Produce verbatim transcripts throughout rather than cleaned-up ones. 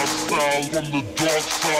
hostile on the dark side.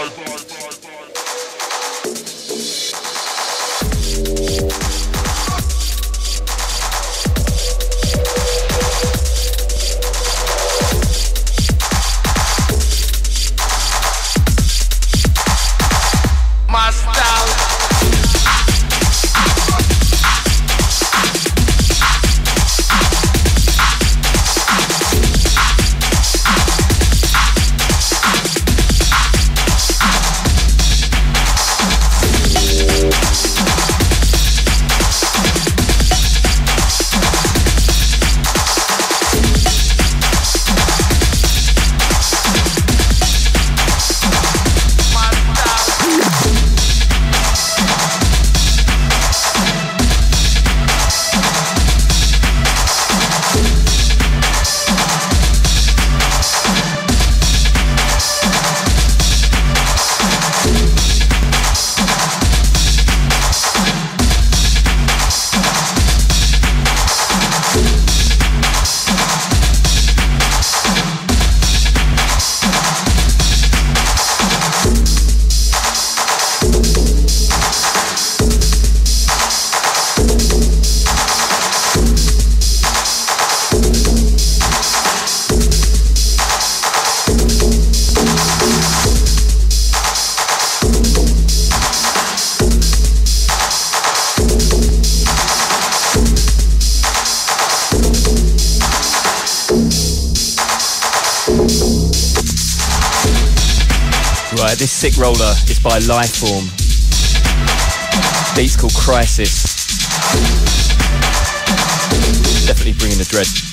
Right, this sick roller is by Lyeform. Beat's called Crisis. Definitely bringing the dread.